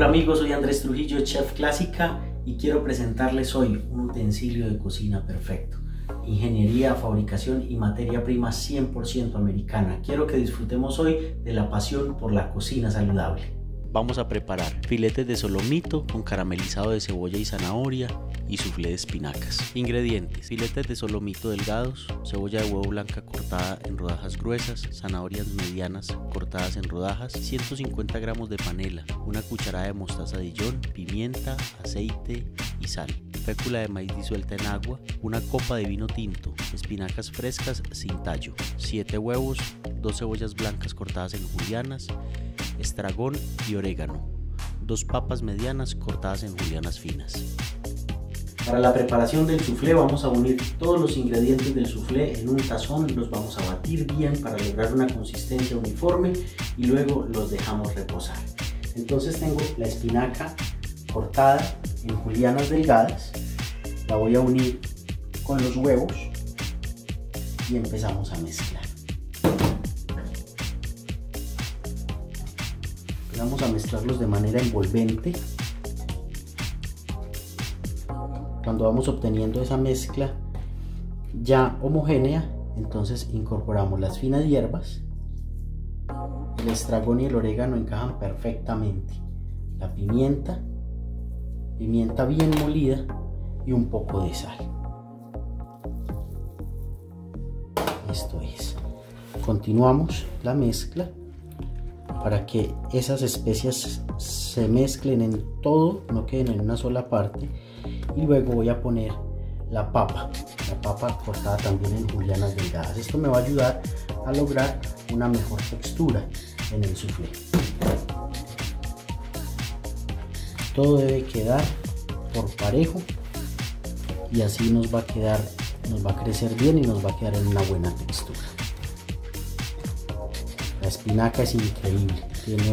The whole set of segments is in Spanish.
Hola amigos, soy Andrés Trujillo, Chef Clásica, y quiero presentarles hoy un utensilio de cocina perfecto. Ingeniería, fabricación y materia prima 100% americana. Quiero que disfrutemos hoy de la pasión por la cocina saludable. Vamos a preparar filetes de solomito con caramelizado de cebolla y zanahoria y soufflé de espinacas. Ingredientes: filetes de solomito delgados, cebolla de huevo blanca cortada en rodajas gruesas, zanahorias medianas cortadas en rodajas, 150 gramos de panela, una cucharada de mostaza Dijon, pimienta, aceite y sal, fécula de maíz disuelta en agua, una copa de vino tinto, espinacas frescas sin tallo, 7 huevos, 2 cebollas blancas cortadas en julianas, estragón y orégano, 2 papas medianas cortadas en julianas finas. Para la preparación del soufflé vamos a unir todos los ingredientes del soufflé en un tazón y los vamos a batir bien para lograr una consistencia uniforme y luego los dejamos reposar. Entonces tengo la espinaca cortada en julianas delgadas, la voy a unir con los huevos y empezamos a mezclar. Vamos a mezclarlos de manera envolvente. Cuando vamos obteniendo esa mezcla ya homogénea, entonces incorporamos las finas hierbas. El estragón y el orégano encajan perfectamente. La pimienta, pimienta bien molida y un poco de sal. Esto es. Continuamos la mezcla para que esas especias se mezclen en todo, no queden en una sola parte, y luego voy a poner la papa cortada también en julianas delgadas. Esto me va a ayudar a lograr una mejor textura en el soufflé. Todo debe quedar por parejo y así nos va a crecer bien y nos va a quedar en una buena textura. La espinaca es increíble, tiene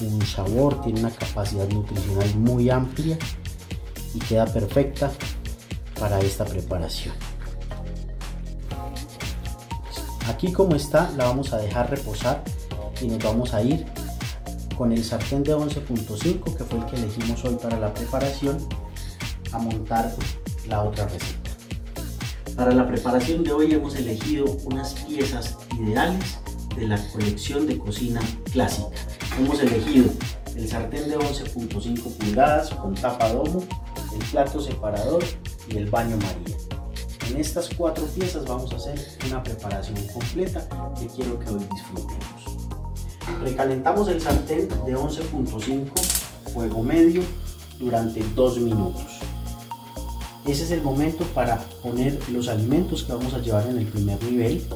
un sabor, tiene una capacidad nutricional muy amplia y queda perfecta para esta preparación. Aquí como está la vamos a dejar reposar y nos vamos a ir con el sartén de 11.5, que fue el que elegimos hoy para la preparación, a montar la otra receta. Para la preparación de hoy hemos elegido unas piezas ideales de la colección de cocina clásica. Hemos elegido el sartén de 11.5 pulgadas con tapa domo, el plato separador y el baño María. En estas 4 piezas vamos a hacer una preparación completa que quiero que hoy disfrutemos. Recalentamos el sartén de 11.5, fuego medio, durante 2 minutos. Ese es el momento para poner los alimentos que vamos a llevar en el primer nivel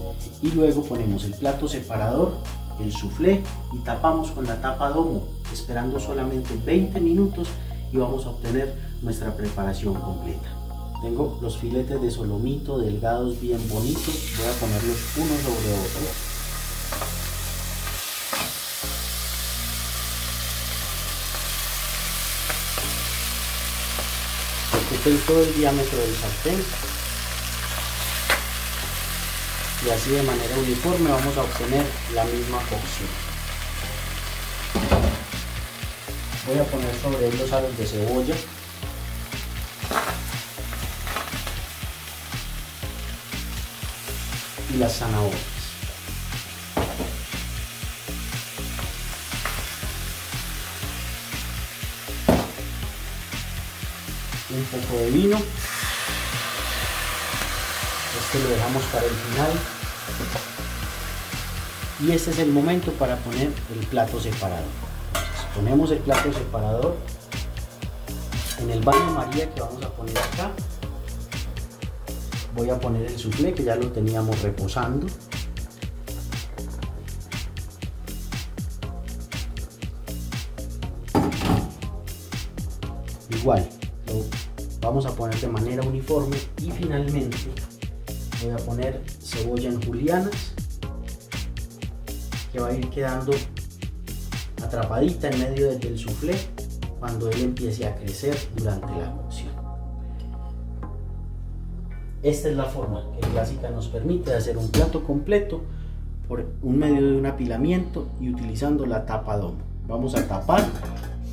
y luego ponemos el plato separador, el soufflé, y tapamos con la tapa domo, esperando solamente 20 minutos y vamos a obtener nuestra preparación completa. Tengo los filetes de solomito delgados bien bonitos, voy a ponerlos uno sobre otro. Ocupen todo el diámetro del sartén y así de manera uniforme vamos a obtener la misma porción. Voy a poner sobre él los aros de cebolla. Y las zanahorias. Un poco de vino. Este lo dejamos para el final. Y este es el momento para poner el plato separador. Entonces, ponemos el plato separador en el baño María que vamos a poner acá. Voy a poner el soufflé que ya lo teníamos reposando. Igual, lo vamos a poner de manera uniforme y finalmente voy a poner cebolla en julianas, que va a ir quedando atrapadita en medio del soufflé cuando él empiece a crecer durante la cocción. Esta es la forma que Clásica nos permite de hacer un plato completo por medio de un apilamiento y utilizando la tapa domo. Vamos a tapar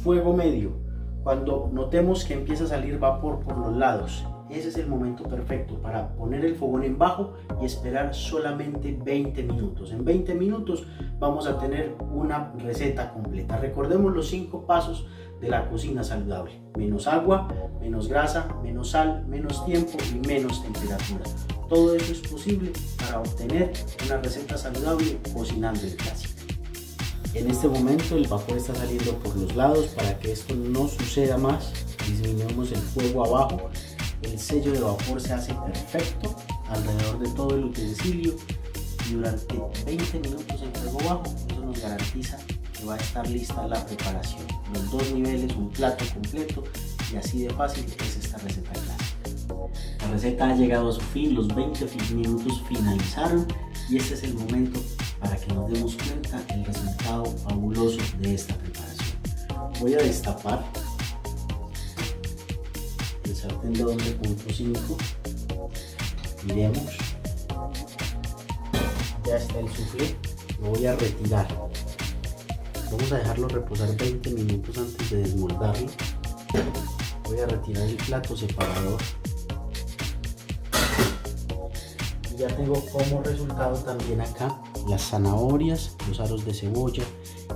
fuego medio, cuando notemos que empieza a salir vapor por los lados. Ese es el momento perfecto para poner el fogón en bajo y esperar solamente 20 minutos. En 20 minutos vamos a tener una receta completa. Recordemos los 5 pasos de la cocina saludable: menos agua, menos grasa, menos sal, menos tiempo y menos temperatura. Todo eso es posible para obtener una receta saludable cocinando el clásico. En este momento el vapor está saliendo por los lados. Para que esto no suceda más, disminuimos el fuego abajo. El sello de vapor se hace perfecto alrededor de todo el utensilio y durante 20 minutos en fuego bajo. Eso nos garantiza que va a estar lista la preparación. Los 2 niveles, un plato completo, y así de fácil es esta receta clásica. La receta ha llegado a su fin, los 20 minutos finalizaron y este es el momento para que nos demos cuenta del resultado fabuloso de esta preparación. Voy a destapar el sartén de 12.5, miremos, ya está el soufflé, lo voy a retirar, vamos a dejarlo reposar 20 minutos antes de desmoldarlo. Voy a retirar el plato separador y ya tengo como resultado también acá las zanahorias, los aros de cebolla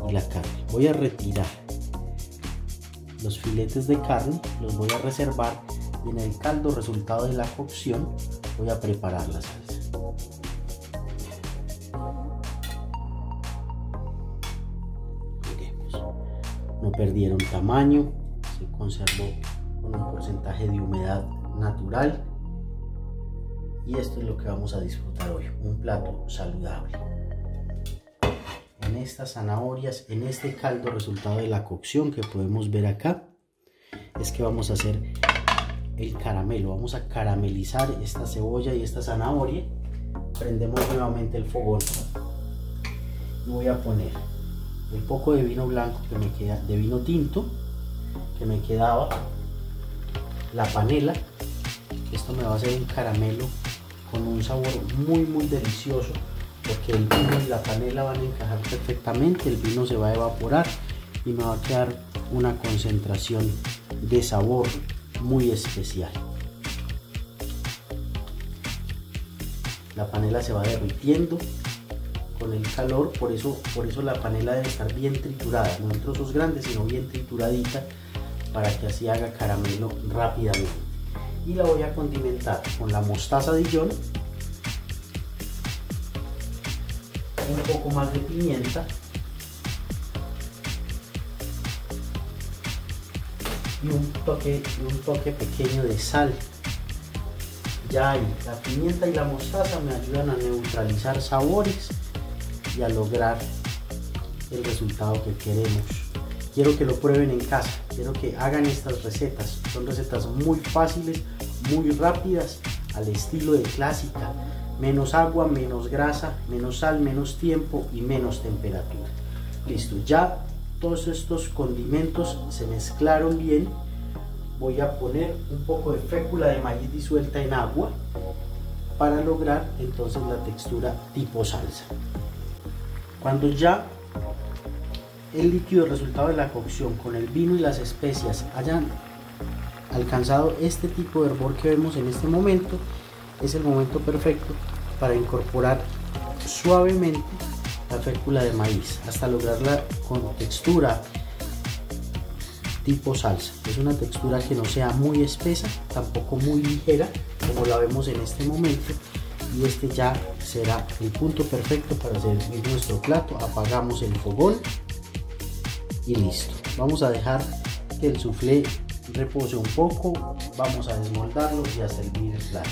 y la carne. Voy a retirar los filetes de carne, los voy a reservar, y en el caldo resultado de la cocción voy a preparar la salsa. Miremos, no perdieron tamaño, se conservó con un porcentaje de humedad natural y esto es lo que vamos a disfrutar hoy, un plato saludable. En estas zanahorias, en este caldo resultado de la cocción que podemos ver acá, es que vamos a hacer el caramelo, vamos a caramelizar esta cebolla y esta zanahoria. Prendemos nuevamente el fogón y voy a poner el poco de vino blanco que me queda, de vino tinto que me quedaba, la panela. Esto me va a hacer un caramelo con un sabor muy delicioso, porque el vino y la panela van a encajar perfectamente. El vino se va a evaporar y me va a quedar una concentración de sabor muy especial. La panela se va derritiendo con el calor, por eso la panela debe estar bien triturada, no en trozos grandes sino bien trituradita, para que así haga caramelo rápidamente. Y la voy a condimentar con la mostaza Dijon, un poco más de pimienta y un toque pequeño de sal. Ya ahí, la pimienta y la mostaza me ayudan a neutralizar sabores y a lograr el resultado que queremos. Quiero que lo prueben en casa, quiero que hagan estas recetas. Son recetas muy fáciles, muy rápidas, al estilo de clásica. Menos agua, menos grasa, menos sal, menos tiempo y menos temperatura. Listo, ya todos estos condimentos se mezclaron bien. Voy a poner un poco de fécula de maíz disuelta en agua para lograr entonces la textura tipo salsa. Cuando ya el líquido resultado de la cocción con el vino y las especias hayan alcanzado este tipo de hervor que vemos en este momento, es el momento perfecto para incorporar suavemente la fécula de maíz hasta lograrla con textura tipo salsa. Es una textura que no sea muy espesa, tampoco muy ligera como la vemos en este momento, y este ya será el punto perfecto para servir nuestro plato. Apagamos el fogón y listo. Vamos a dejar que el soufflé repose un poco, vamos a desmoldarlo y a servir el plato.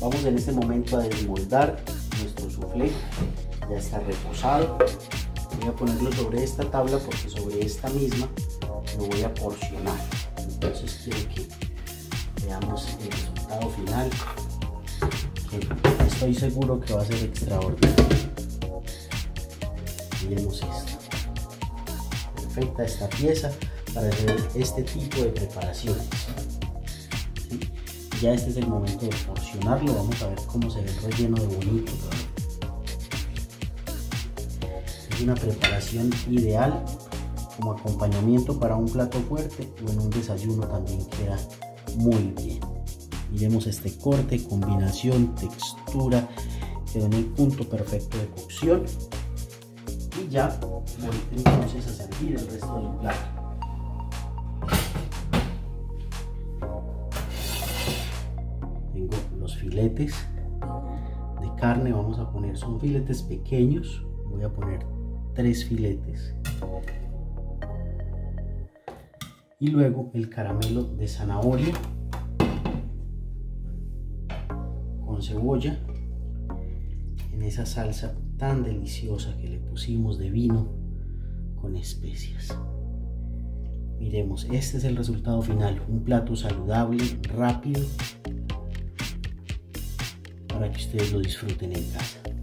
Vamos en este momento a desmoldar nuestro soufflé, ya está reposado. Voy a ponerlo sobre esta tabla porque sobre esta misma lo voy a porcionar. Entonces quiero que veamos el resultado final, que estoy seguro que va a ser extraordinario. Miremos esto. Perfecta esta pieza para hacer este tipo de preparaciones. Ya este es el momento de porcionarlo. Vamos a ver cómo se ve el relleno de bonito. Es una preparación ideal como acompañamiento para un plato fuerte o en un desayuno también queda muy bien. Miremos este corte, combinación, textura, quedó en el punto perfecto de cocción. Y ya voy entonces a servir el resto del plato. Tengo los filetes de carne, vamos a poner, son filetes pequeños, voy a poner 3 filetes. Y luego el caramelo de zanahoria con cebolla en esa salsa tan deliciosa que le pusimos de vino con especias. Miremos, este es el resultado final, un plato saludable, rápido, para que ustedes lo disfruten en casa.